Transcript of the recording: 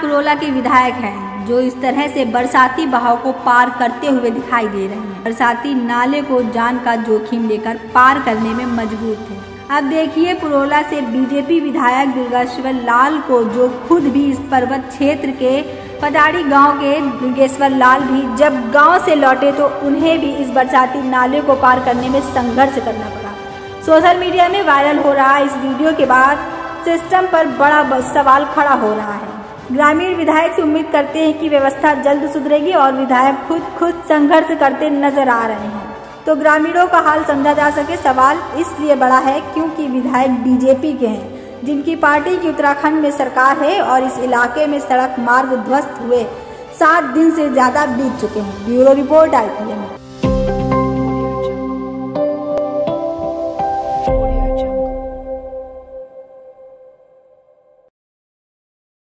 पुरोला के विधायक हैं जो इस तरह से बरसाती बहाव को पार करते हुए दिखाई दे रहे हैं। बरसाती नाले को जान का जोखिम लेकर पार करने में मजबूर थे। अब देखिए पुरोला से बीजेपी विधायक दुर्गेश्वर लाल को, जो खुद भी इस पर्वत क्षेत्र के पटाड़ी गांव के दुर्गेश्वर लाल भी जब गांव से लौटे तो उन्हें भी इस बरसाती नाले को पार करने में संघर्ष करना पड़ा। सोशल मीडिया में वायरल हो रहा इस वीडियो के बाद सिस्टम पर बड़ा सवाल खड़ा हो रहा है। ग्रामीण विधायक से उम्मीद करते हैं कि व्यवस्था जल्द सुधरेगी और विधायक खुद संघर्ष करते नजर आ रहे हैं, तो ग्रामीणों का हाल समझा जा सके। सवाल इसलिए बड़ा है क्योंकि विधायक बीजेपी के हैं, जिनकी पार्टी की उत्तराखंड में सरकार है और इस इलाके में सड़क मार्ग ध्वस्त हुए 7 दिन से ज्यादा बीत चुके हैं। Bureau report IPM।